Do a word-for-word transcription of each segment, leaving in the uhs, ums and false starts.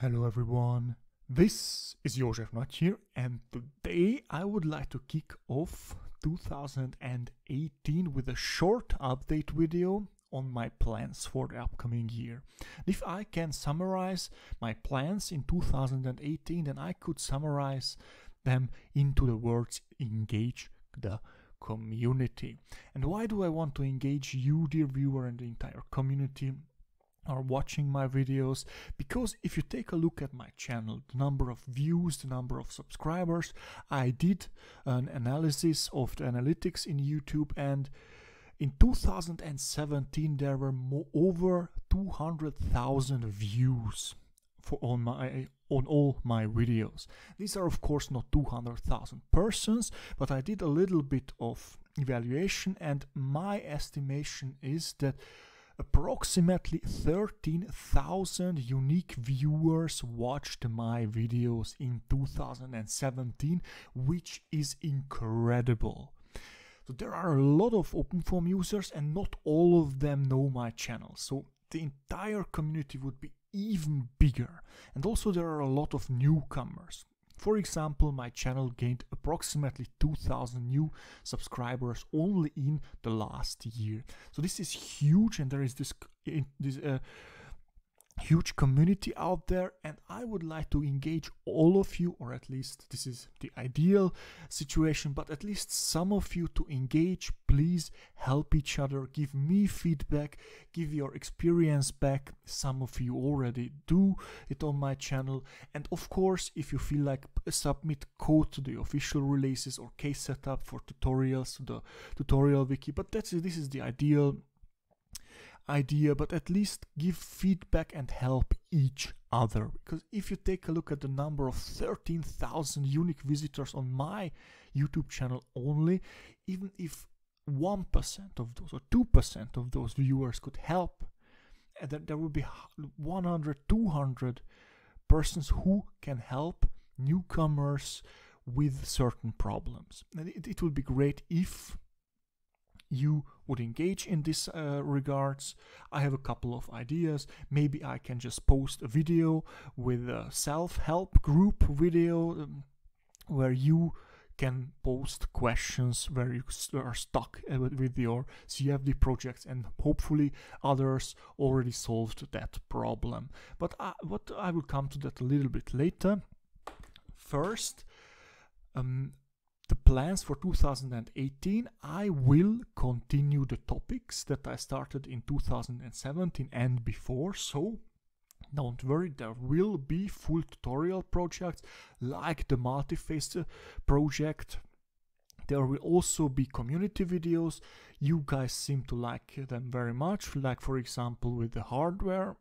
Hello everyone, this is József Nagy here, and today I would like to kick off two thousand eighteen with a short update video on my plans for the upcoming year. If I can summarize my plans in two thousand eighteen, then I could summarize them into the words engage the community. And why do I want to engage you, dear viewer, and the entire community are watching my videos? Because if you take a look at my channel, the number of views, the number of subscribers, I did an analysis of the analytics in YouTube, and in two thousand seventeen there were more, over two hundred thousand views for on my on all my videos. These are of course not two hundred thousand persons, but I did a little bit of evaluation, and my estimation is that approximately thirteen thousand unique viewers watched my videos in two thousand seventeen, which is incredible. So there are a lot of OpenFOAM users, and not all of them know my channel. So the entire community would be even bigger. And also there are a lot of newcomers. For example, my channel gained approximately two thousand new subscribers only in the last year. So this is huge, and there is this, this uh, huge community out there, and I would like to engage all of you, or at least this is the ideal situation, but at least some of you to engage. Please help each other, give me feedback, give your experience back. Some of you already do it on my channel, and of course if you feel like, submit code to the official releases or case setup for tutorials to the tutorial wiki. But that's this is the ideal idea, but at least give feedback and help each other, because if you take a look at the number of thirteen thousand unique visitors on my YouTube channel only, even if one percent of those or two percent of those viewers could help, and then there will be one hundred, two hundred persons who can help newcomers with certain problems. And it, it would be great if you would engage in this uh, regards. I have a couple of ideas. Maybe I can just post a video with a self-help group video um, where you can post questions where you are stuck uh, with your C F D projects, and hopefully others already solved that problem. But I, what I will come to that a little bit later. First, um, the plans for two thousand eighteen, I will continue the topics that I started in two thousand seventeen and before, so don't worry, there will be full tutorial projects like the multiphase project. There will also be community videos. You guys seem to like them very much, like for example with the hardware.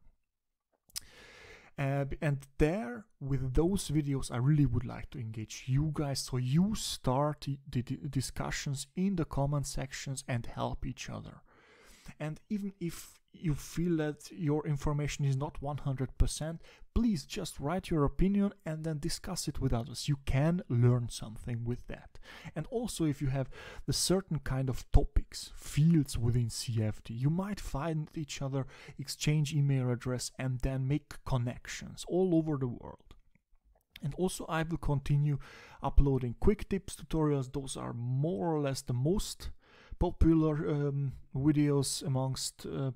Uh, and there, with those videos, I really would like to engage you guys, so you start the discussions in the comment sections and help each other. And even if you feel that your information is not one hundred percent, please just write your opinion and then discuss it with others. You can learn something with that. And also if you have a certain kind of topics, fields within C F D, you might find each other, exchange email address, and then make connections all over the world. And also I will continue uploading quick tips tutorials. Those are more or less the most popular um, videos amongst uh,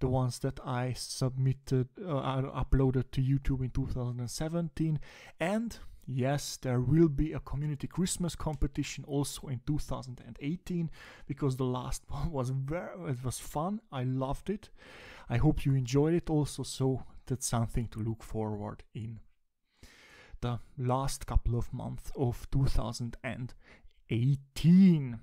the ones that I submitted, uh, I uploaded to YouTube in two thousand seventeen. And yes, there will be a community Christmas competition also in two thousand eighteen, because the last one was very, it was fun. I loved it. I hope you enjoyed it also. So that's something to look forward in the last couple of months of two thousand eighteen.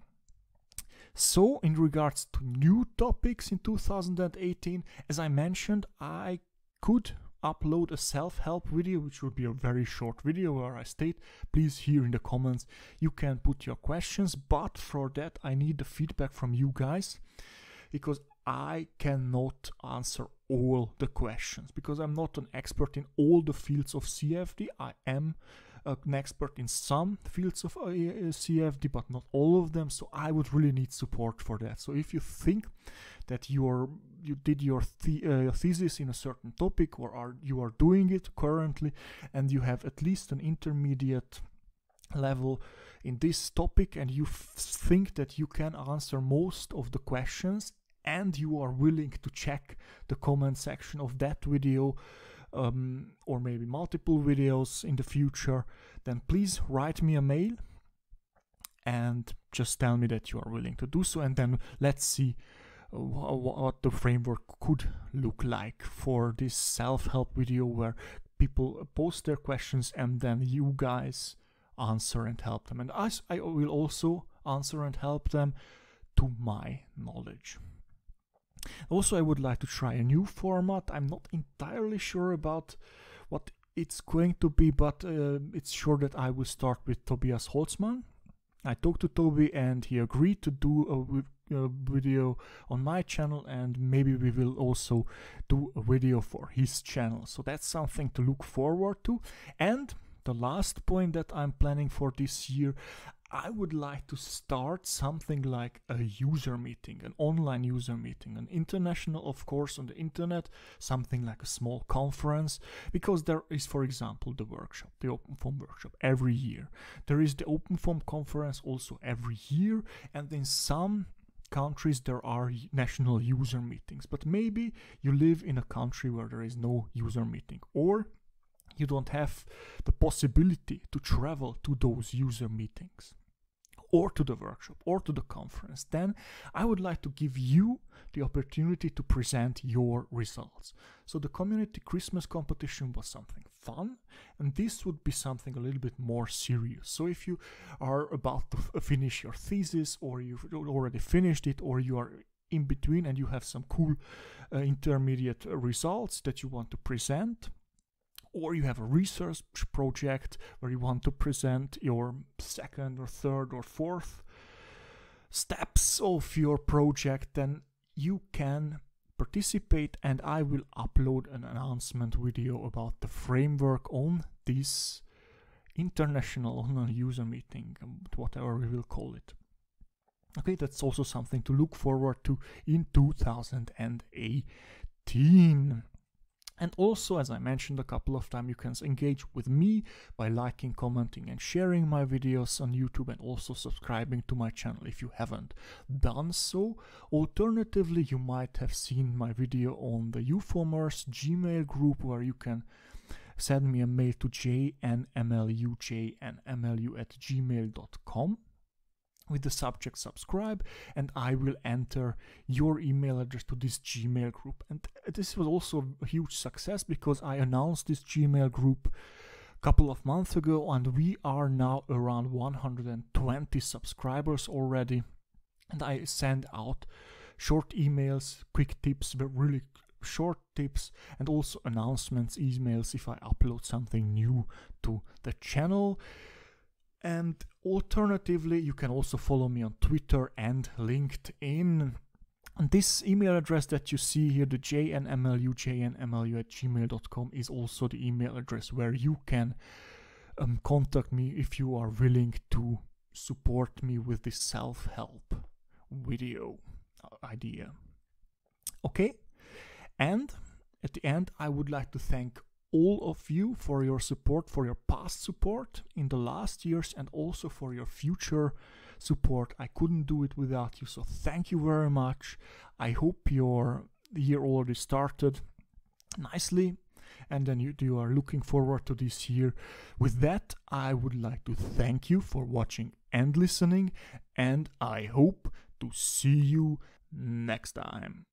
So, in regards to new topics in two thousand eighteen, as I mentioned, I could upload a self-help video, which would be a very short video where I state, please here in the comments, you can put your questions, but for that I need the feedback from you guys, because I cannot answer all the questions, because I'm not an expert in all the fields of C F D. I am uh, an expert in some fields of uh, C F D, but not all of them, so I would really need support for that. So if you think that you're, you did your the, uh, thesis in a certain topic, or are, you are doing it currently, and you have at least an intermediate level in this topic, and you f think that you can answer most of the questions, and you are willing to check the comment section of that video, um, or maybe multiple videos in the future, then please write me a mail and just tell me that you are willing to do so, and then let's see wh what the framework could look like for this self-help video where people post their questions and then you guys answer and help them. And I, I will also answer and help them to my knowledge. Also, I would like to try a new format. I'm not entirely sure about what it's going to be, but uh, it's sure that I will start with Tobias Holzmann. I talked to Toby and he agreed to do a, a video on my channel, and maybe we will also do a video for his channel. So that's something to look forward to. And the last point that I'm planning for this year, I would like to start something like a user meeting, an online user meeting, an international, of course, on the internet, something like a small conference, because there is, for example, the workshop, the OpenFOAM workshop every year. There is the OpenFOAM conference also every year, and in some countries there are national user meetings, but maybe you live in a country where there is no user meeting, or you don't have the possibility to travel to those user meetings, or to the workshop, or to the conference. Then I would like to give you the opportunity to present your results. So the community Christmas competition was something fun, and this would be something a little bit more serious. So if you are about to f finish your thesis, or you've already finished it, or you are in between and you have some cool uh, intermediate uh, results that you want to present, or you have a research project where you want to present your second or third or fourth steps of your project, then you can participate, and I will upload an announcement video about the framework on this international online user meeting, whatever we will call it. Okay, that's also something to look forward to in two thousand eighteen. And also, as I mentioned a couple of times, you can engage with me by liking, commenting and sharing my videos on YouTube, and also subscribing to my channel if you haven't done so. Alternatively, you might have seen my video on the UFOMers Gmail group, where you can send me a mail to jnmlu, jnmlu at gmail dot com. With the subject subscribe, and I will enter your email address to this Gmail group. And this was also a huge success, because I announced this Gmail group a couple of months ago, and we are now around one hundred twenty subscribers already, and I send out short emails, quick tips, but really short tips, and also announcements, emails if I upload something new to the channel. And alternatively, you can also follow me on Twitter and LinkedIn. And this email address that you see here, the jnmlu, jnmlu at gmail dot com, is also the email address where you can um, contact me if you are willing to support me with this self-help video idea. Okay, and at the end, I would like to thank all of you for your support, for your past support in the last years, and also for your future support. I couldn't do it without you, so thank you very much. I hope your year already started nicely, and then you, you are looking forward to this year. With that, I would like to thank you for watching and listening, and I hope to see you next time.